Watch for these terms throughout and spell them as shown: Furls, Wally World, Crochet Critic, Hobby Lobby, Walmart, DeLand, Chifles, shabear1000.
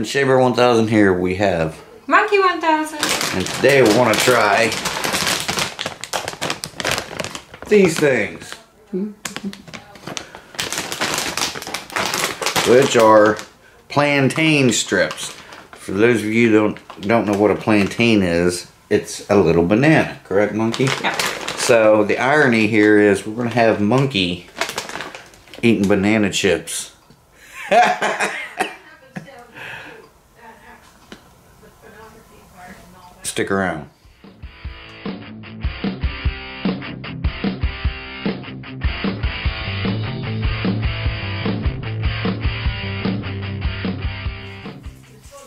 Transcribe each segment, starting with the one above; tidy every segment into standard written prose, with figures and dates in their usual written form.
on Shaver 1000 here we have Monkey 1000. And today we want to try these things. Which are plantain strips. For those of you who don't know what a plantain is, it's a little banana, correct, Monkey? Yeah. So the irony here is we're going to have Monkey eating banana chips. Stick around.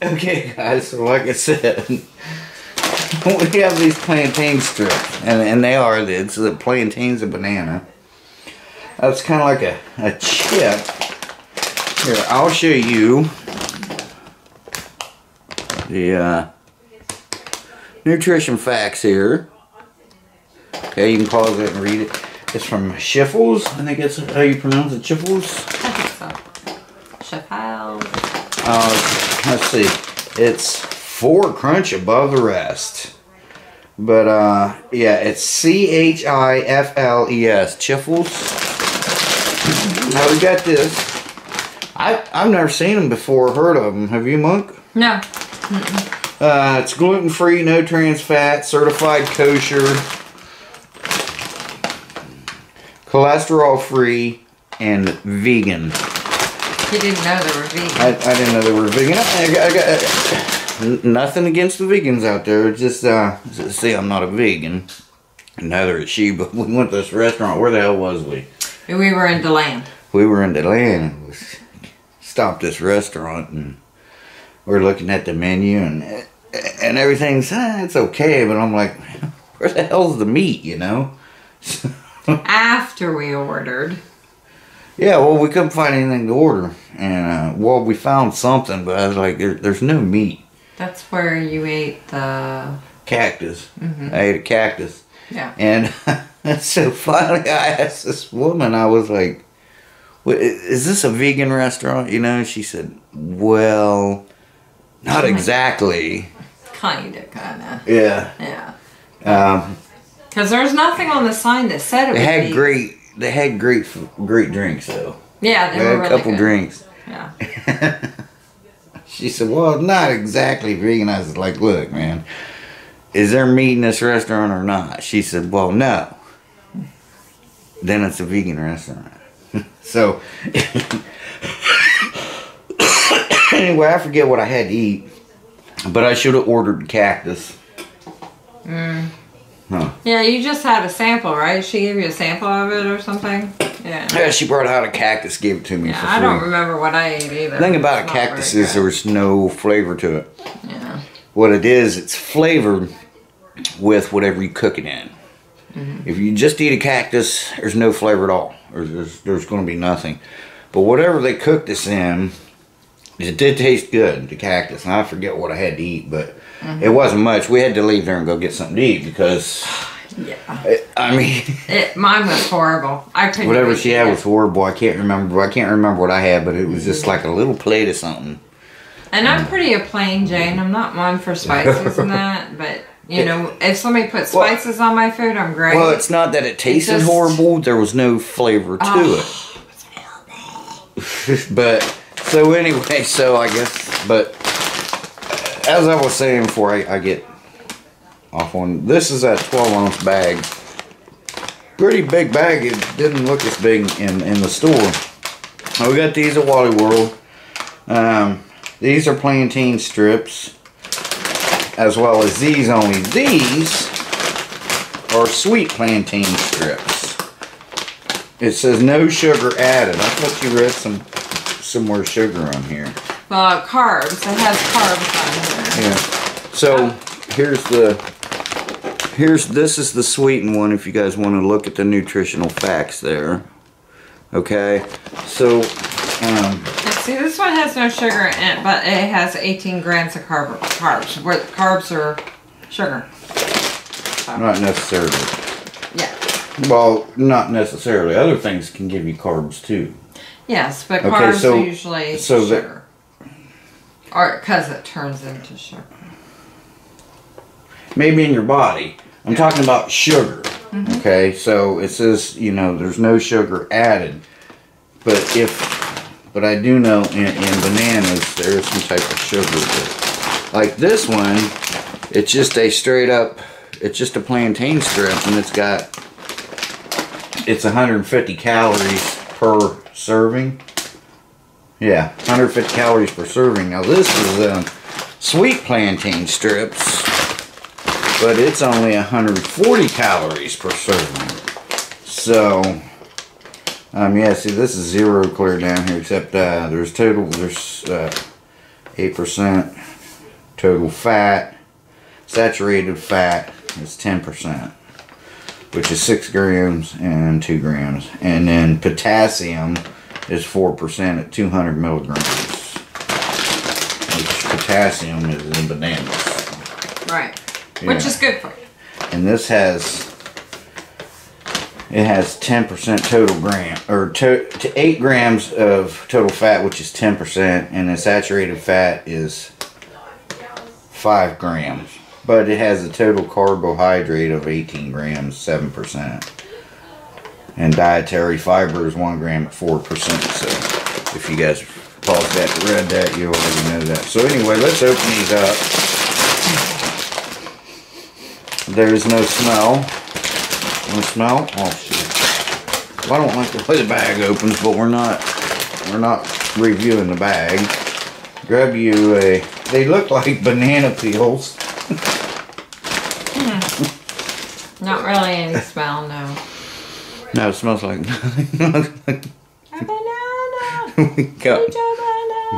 Okay guys, so like I said, we have these plantain strips, and they are, it's the plantain's a banana. That's kind of like a chip. Here, I'll show you the nutrition facts here. Okay, you can pause it and read it. It's from Chifles, I think that's how you pronounce it, Chifles? I think so. Chifles. Let's see, it's 4 crunch above the rest, but yeah, it's C-H-I-F-L-E-S, Chifles. Now we got this. I've never seen them before, heard of them. Have you, Monk? No. Mm-mm. It's gluten free, no trans fat, certified kosher, cholesterol free, and vegan. You didn't know they were vegan. I didn't know they were vegan. I got nothing against the vegans out there. It's just, see, I'm not a vegan. Neither is she, but we went to this restaurant. Where the hell was we? We were in DeLand. We were in DeLand. We stopped this restaurant, and we're looking at the menu, and everything's, it's okay, but I'm like, where the hell's the meat, you know? After we ordered. Yeah, well, we couldn't find anything to order, and well, we found something, but I was like, there's no meat. That's where you ate the cactus. Mm-hmm. I ate a cactus. Yeah. And so finally, I asked this woman. I was like, well, "Is this a vegan restaurant?" You know, she said, "Well, not exactly." Kinda. Yeah. Yeah. Because there's nothing on the sign that said it. They had great drinks though. Yeah, they had a couple really drinks. Yeah. She said, "Well, not exactly vegan." I was like, "Look, man, is there meat in this restaurant or not?" She said, "Well, no." Then it's a vegan restaurant. So anyway, I forget what I had to eat, but I should have ordered cactus. Mm. Huh. Yeah, you just had a sample, right? She gave you a sample of it or something? Yeah. Yeah, she brought out a cactus, gave it to me. Yeah, for free. I don't remember what I ate either. The thing about a cactus is there was no flavor to it. Yeah. What it is, it's flavored with whatever you cook it in. Mm-hmm. If you just eat a cactus, there's no flavor at all. There's going to be nothing. But whatever they cooked this in, it did taste good, the cactus. And I forget what I had to eat, but mm-hmm. It wasn't much. We had to leave there and go get something to eat because, yeah. Mine was horrible. I couldn't. Whatever she had was horrible. I can't remember what I had, but it was just like a little plate of something. And I'm pretty a plain Jane. I'm not one for spices and that, but you know, if somebody puts spices on my food, I'm great. Well, it's not that it tasted horrible. There was no flavor to it. It's horrible. But so anyway, so I guess, but. As I was saying before, I get off on this is that 12-ounce bag, pretty big bag. It didn't look as big in the store. Now we got these at Wally World. These are plantain strips, as well as these. Only these are sweet plantain strips. It says no sugar added. I thought you read somewhere sugar on here. Carbs. It has carbs on here. Yeah. So this is the sweetened one if you guys want to look at the nutritional facts there. Okay. So see, this one has no sugar in it, but it has 18 grams of carbs. Where carbs are sugar. So. Not necessarily. Yeah. Well, not necessarily. Other things can give you carbs too. Yes, but carbs are usually sugar. Or because it turns into sugar. Maybe in your body. I'm talking about sugar. Mm-hmm. Okay, so it says, you know, there's no sugar added. But but I do know in bananas there is some type of sugar that, like this one, it's just a straight up, it's just a plantain strip, and it's got, it's 150 calories per serving. Yeah, 150 calories per serving. Now this is sweet plantain strips, but it's only 140 calories per serving. So, yeah, see, this is zero clear down here, except there's 8% total fat, saturated fat is 10%, which is 6 grams and 2 grams. And then potassium is 4% at 200 milligrams, which potassium is in bananas. Right. Yeah. Which is good for you. And this has, it has 10% total gram, or to 8 grams of total fat, which is 10%, and the saturated fat is 5 grams. But it has a total carbohydrate of 18 grams, 7%. And dietary fiber is 1 gram at 4%. So if you guys paused that and read that, you already know that. So anyway, let's open these up. There is no smell. Want to smell? Oh shit! Well, I don't like the way the bag opens, but we're not reviewing the bag. Grab you a. They look like banana peels. Not really any smell, no. No, it smells like nothing. A banana. We got a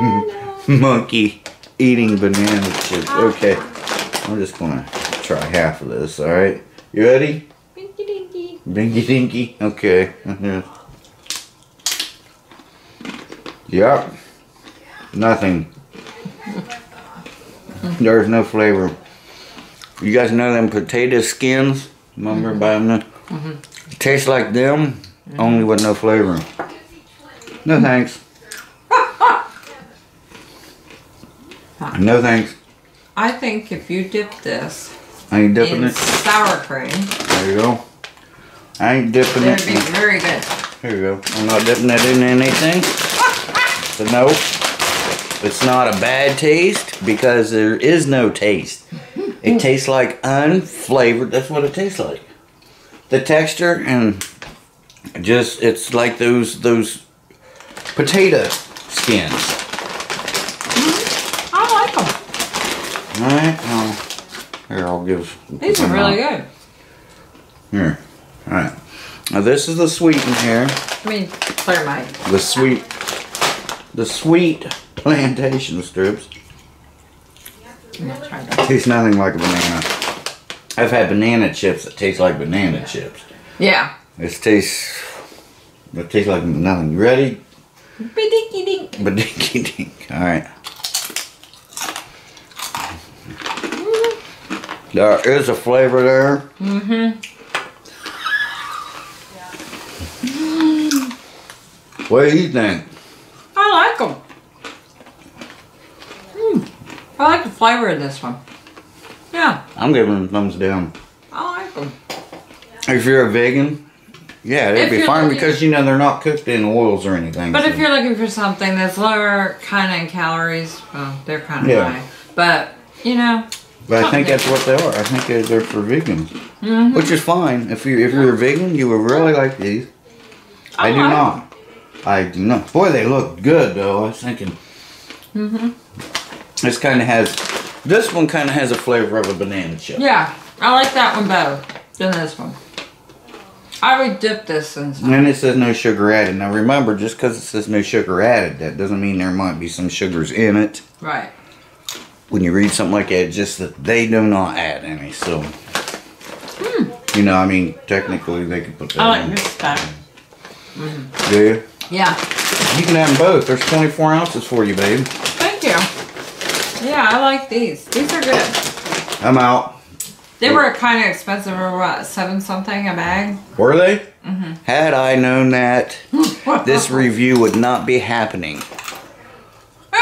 banana. Monkey eating banana chips. Okay, I'm just gonna try half of this. All right, you ready? Dinky dinky. Okay. Yep. Nothing. There's no flavor. You guys know them potato skins? Remember buying them? It tastes like them, only with no flavor. No thanks. No thanks. I think if you dip this in sour cream. There you go. I ain't dipping it. It'd be very good. Here you go. I'm not dipping that in anything. So no, it's not a bad taste because there is no taste. It tastes like unflavored. That's what it tastes like. The texture and just it's like those potato skins. Mm-hmm. I like them. All right. Here, I'll give. These are really good. Here. Alright, now this is the sweet in here. I mean, clear my... The sweet plantation strips. Tastes nothing like a banana. I've had banana chips that taste like banana chips. Yeah. It tastes like nothing. You ready? Badinky dink. Badinky dink. Alright. There is a flavor there. Mm-hmm. What do you think? I like them. I like the flavor of this one. Yeah. I'm giving them thumbs down. I like them. If you're a vegan, yeah, they'd be fine because, you know, they're not cooked in oils or anything. But so. If you're looking for something that's lower kind of in calories, well, they're kind of high. But, you know. But I think that's what they are. I think they're for vegans. Mm-hmm. Which is fine. If you're a vegan, you would really like these. I do not. Boy, they look good though. I was thinking, this kind of has, this one kind of has a flavor of a banana chip. Yeah, I like that one better than this one. I would dip this in something. And it says no sugar added. Now remember, just because it says no sugar added, that doesn't mean there might be some sugars in it. Right. When you read something like that, just that they do not add any. So, you know, I mean, technically they could put that in. I like this better. Yeah. You can have them both. There's 24 ounces for you, babe. Thank you. Yeah, I like these. These are good. I'm out. They were kind of expensive. Or what? $7 something a bag. Were they? Had I known that, this review would not be happening.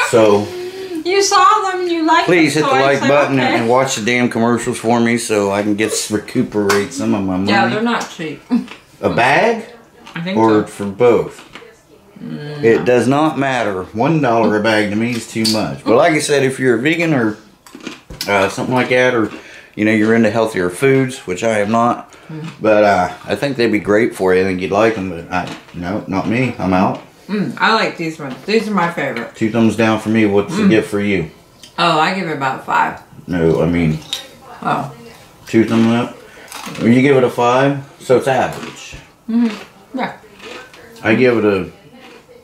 So You saw them and you liked them. Please hit the like button and watch the damn commercials for me so I can recuperate some of my money. Yeah, they're not cheap. A bag? I think or so. For both? No. It does not matter. $1 a bag to me is too much. But like I said, if you're a vegan or something like that, or you know, you're into healthier foods, which I am not, but I think they'd be great for you. I think you'd like them, but no, not me. I'm out. I like these ones. These are my favorite. 2 thumbs down for me. What's the gift for you? Oh, I give it about 5. No, I mean. Oh. 2 thumbs up. When you give it a 5, so it's average. Yeah. I give it a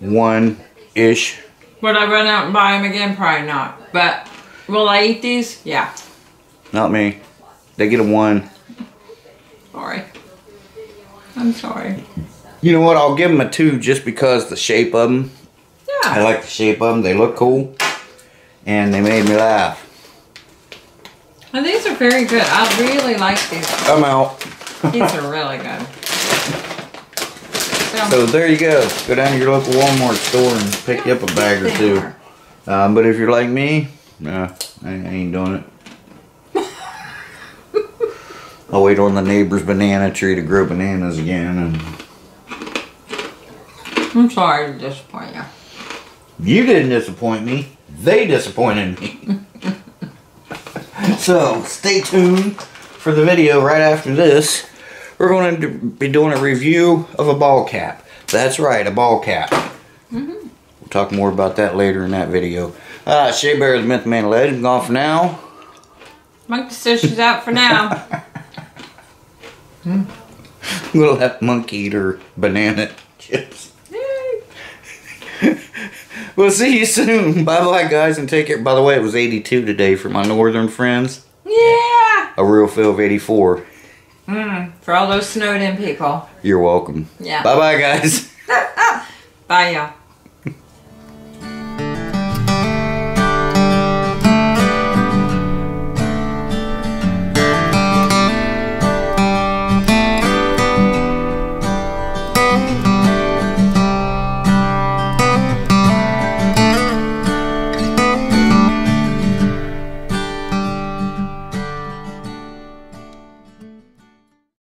1-ish. Would I run out and buy them again? Probably not. But will I eat these? Yeah. Not me. They get a 1. Sorry. I'm sorry. You know what? I'll give them a 2 just because the shape of them. Yeah. I like the shape of them. They look cool. And they made me laugh. Now, these are very good. I really like these. I'm out. These are really good. So there you go. Go down to your local Walmart store and pick you up a bag or 2. But if you're like me, nah, I ain't doing it. I'll wait on the neighbor's banana tree to grow bananas again. And I'm sorry to disappoint you. You didn't disappoint me. They disappointed me. So stay tuned for the video right after this. We're going to be doing a review of a ball cap. That's right, a ball cap. We'll talk more about that later in that video. Shea Bear is the Myth Man Legend. Gone for now. Monkey says she's out for now. We'll have monkey eater banana chips. We'll see you soon. Bye bye, guys, and take care. By the way, it was 82 today for my northern friends. Yeah. A real feel of 84. For all those snowed in people. You're welcome. Yeah. Bye bye, guys. Bye, y'all.